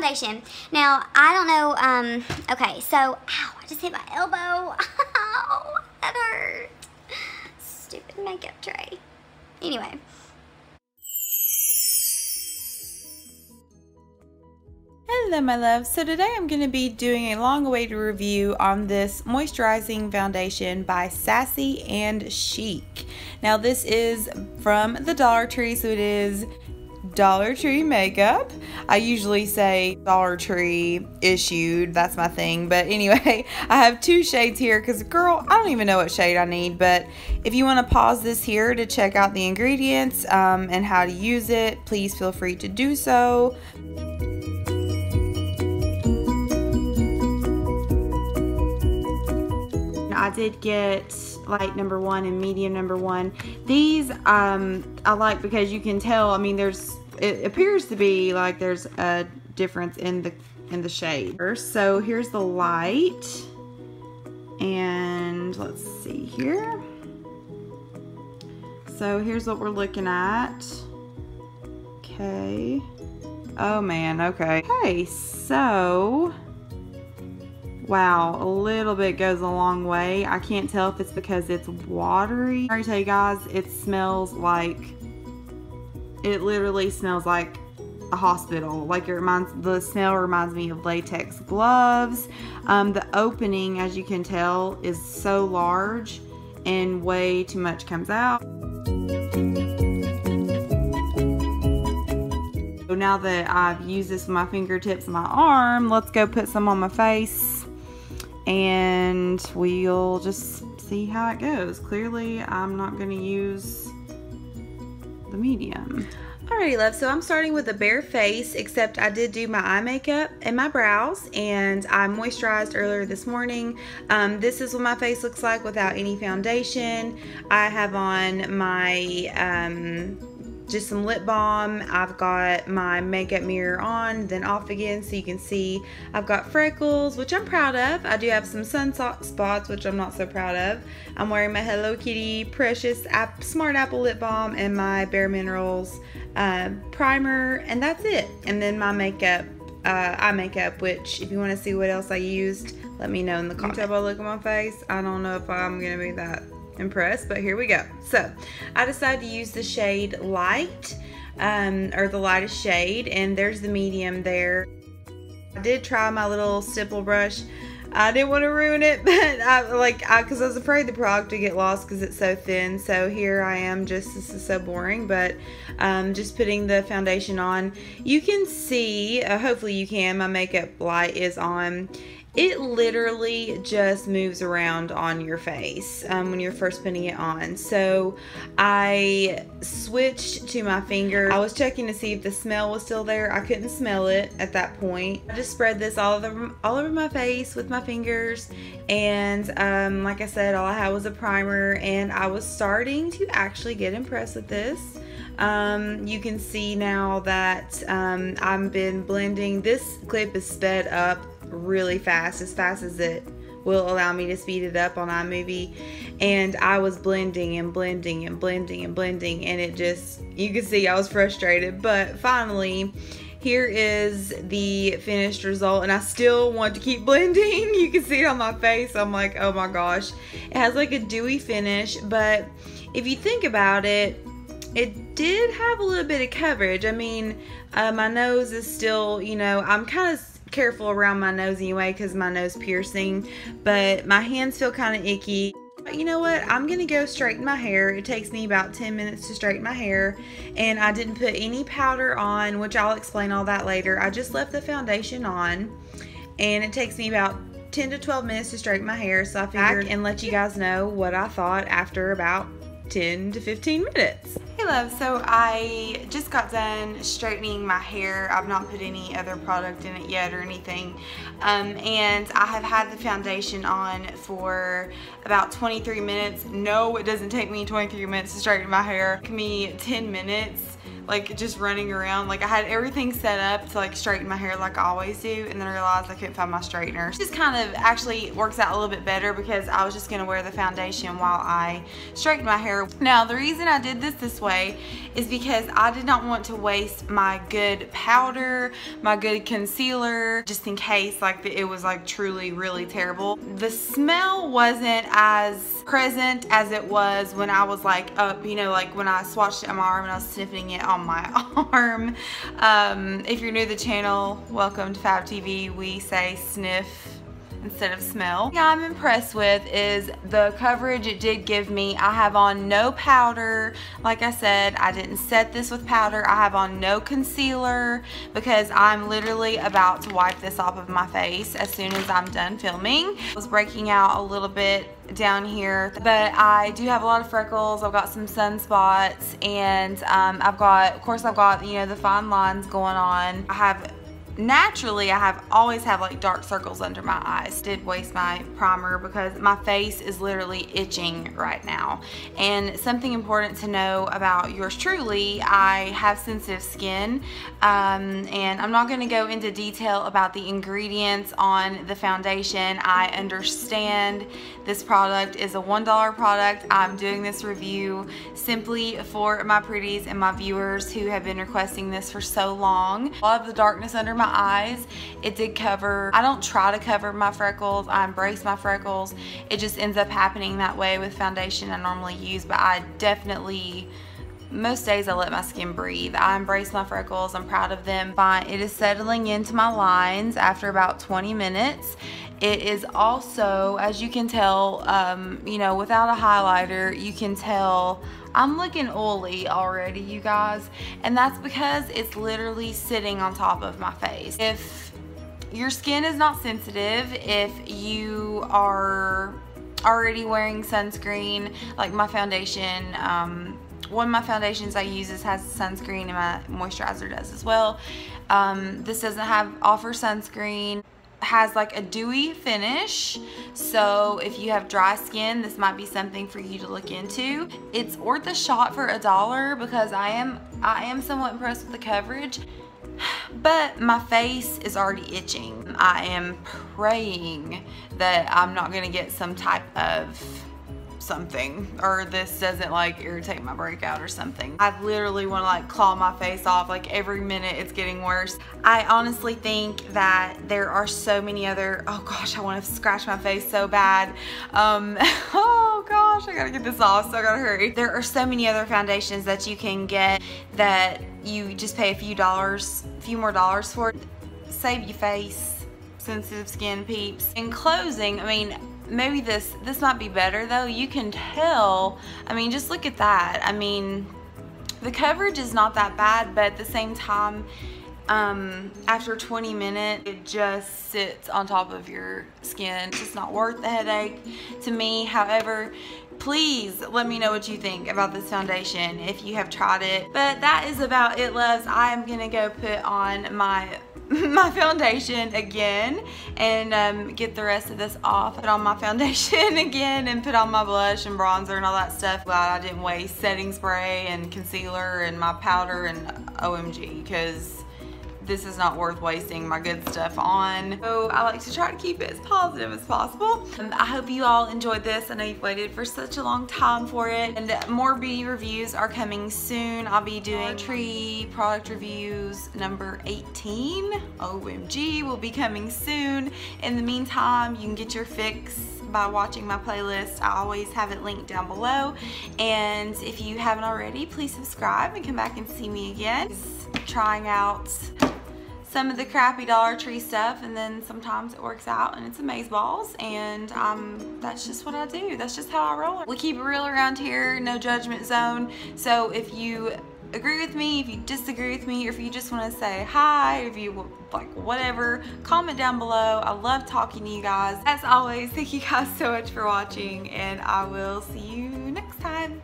foundation. Now, I don't know, okay, so, ow, I just hit my elbow. Ow, that hurt. Stupid makeup tray. Anyway. Hello my love, so today I'm going to be doing a long-awaited review on this moisturizing foundation by Sassy and Chic. Now this is from the Dollar Tree, so it is Dollar Tree makeup. I usually say Dollar Tree issued, that's my thing, but anyway, I have two shades here because girl, I don't even know what shade I need, but if you want to pause this here to check out the ingredients and how to use it, please feel free to do so. I did get light number one and medium number one. These I like because you can tell, I mean, it appears to be like there's a difference in the shade. So here's the light, and let's see here. So here's what we're looking at. Okay. Oh man, okay. Okay, so wow, a little bit goes a long way. I can't tell if it's because it's watery. I tell you guys, it smells like, it literally smells like a hospital. Like it reminds, the smell reminds me of latex gloves. The opening, as you can tell, is so large and way too much comes out. So now that I've used this with my fingertips and my arm, let's go put some on my face. And we'll just see how it goes. Clearly, I'm not going to use the medium. Alrighty, love, so I'm starting with a bare face, except I did do my eye makeup and my brows, and I moisturized earlier this morning. This is what my face looks like without any foundation. I have on my just some lip balm. I've got my makeup mirror on, then off again, so you can see I've got freckles, which I'm proud of. I do have some sun spots, which I'm not so proud of. I'm wearing my Hello Kitty Precious App Smart Apple Lip Balm and my Bare Minerals primer, and that's it. And then my makeup, eye makeup, which if you want to see what else I used, let me know in the comments. Can you tell by the look on my face? I don't know if I'm gonna be that impressed, but here we go. So I decided to use the shade light, or the lightest shade, and there's the medium there. I did try my little stipple brush. I didn't want to ruin it, but because I was afraid the product would get lost because it's so thin. So here I am, just, this is so boring, but just putting the foundation on. You can see, hopefully you can, my makeup light is on. It literally just moves around on your face when you're first putting it on. So I switched to my finger. I was checking to see if the smell was still there. I couldn't smell it at that point. I just spread this all over my face with my fingers, and like I said, all I had was a primer, and I was starting to actually get impressed with this. You can see now that I've been blending. This clip is sped up really fast as it will allow me to speed it up on iMovie, and I was blending and blending and blending and blending, and it just, you can see I was frustrated, but finally here is the finished result, and I still want to keep blending. You can see it on my face. I'm like, oh my gosh, it has like a dewy finish, but if you think about it, it did have a little bit of coverage. I mean, my nose is still, you know, I'm kind of careful around my nose anyway because my nose piercing, but my hands feel kind of icky. But you know what, I'm gonna go straighten my hair. It takes me about 10 minutes to straighten my hair, and I didn't put any powder on, which I'll explain all that later. I just left the foundation on, and it takes me about 10 to 12 minutes to straighten my hair, so I figured and let you guys know what I thought after about 10 to 15 minutes. Hey love, so I just got done straightening my hair. I've not put any other product in it yet or anything, and I have had the foundation on for about 23 minutes. No, it doesn't take me 23 minutes to straighten my hair. It took me 10 minutes, like just running around. Like I had everything set up to like straighten my hair like I always do, and then I realized I couldn't find my straightener. It just kind of actually works out a little bit better because I was just gonna wear the foundation while I straightened my hair. Now the reason I did this way way is because I did not want to waste my good powder, my good concealer, just in case like it was like truly really terrible. The smell wasn't as present as it was when I was like up, you know, like when I swatched it on my arm and I was sniffing it on my arm. If you're new to the channel, welcome to FabTV. We say sniff instead of smell. The thing I'm impressed with is the coverage it did give me. I have on no powder. Like I said, I didn't set this with powder. I have on no concealer because I'm literally about to wipe this off of my face as soon as I'm done filming. I was breaking out a little bit down here, but I do have a lot of freckles. I've got some sunspots, and I've got, of course, I've got, you know, the fine lines going on. I have naturally, I have always have like dark circles under my eyes. Did waste my primer because my face is literally itching right now. And something important to know about yours truly, I have sensitive skin, and I'm not going to go into detail about the ingredients on the foundation. I understand this product is a $1 product. I'm doing this review simply for my pretties and my viewers who have been requesting this for so long. A lot of the darkness under my eyes, it did cover. I don't try to cover my freckles. I embrace my freckles. It just ends up happening that way with foundation I normally use, but I definitely, most days I let my skin breathe. I embrace my freckles. I'm proud of them. Fine. It is settling into my lines after about 20 minutes. It is also, as you can tell, you know, without a highlighter, you can tell I'm looking oily already, you guys, and that's because it's literally sitting on top of my face. If your skin is not sensitive, if you are already wearing sunscreen, like my foundation, one of my foundations I use has sunscreen and my moisturizer does as well. This doesn't offer sunscreen. Has like a dewy finish, so if you have dry skin, this might be something for you to look into. It's worth a shot for $1 because I am somewhat impressed with the coverage, but my face is already itching. I am praying that I'm not gonna get some type of something, or this doesn't like irritate my breakout or something. I literally want to like claw my face off. Like every minute it's getting worse. I honestly think that there are so many other, oh gosh, I want to scratch my face so bad. Oh gosh, I gotta get this off, so I gotta hurry. There are so many other foundations that you can get that you just pay a few more dollars for. Save your face, sensitive skin peeps. In closing, I mean, maybe this might be better though. You can tell, I mean, just look at that. I mean, the coverage is not that bad, but at the same time, after 20 minutes, it just sits on top of your skin. It's not worth the headache to me. However, please let me know what you think about this foundation if you have tried it. But that is about it, loves. I am gonna go put on my foundation again and get the rest of this off. Put on my foundation again and put on my blush and bronzer and all that stuff. Glad I didn't waste setting spray and concealer and my powder and OMG, because this is not worth wasting my good stuff on. So I like to try to keep it as positive as possible. I hope you all enjoyed this. I know you've waited for such a long time for it. And more beauty reviews are coming soon. I'll be doing Dollar Tree product reviews number 18. OMG will be coming soon. In the meantime, you can get your fix by watching my playlist. I always have it linked down below. And if you haven't already, please subscribe and come back and see me again. Trying out some of the crappy Dollar Tree stuff, and then sometimes it works out and it's amazeballs, and that's just what I do. That's just how I roll. We keep it real around here, no judgment zone. So if you agree with me, if you disagree with me, or if you just want to say hi, if you like whatever, comment down below. I love talking to you guys. As always, thank you guys so much for watching, and I will see you next time.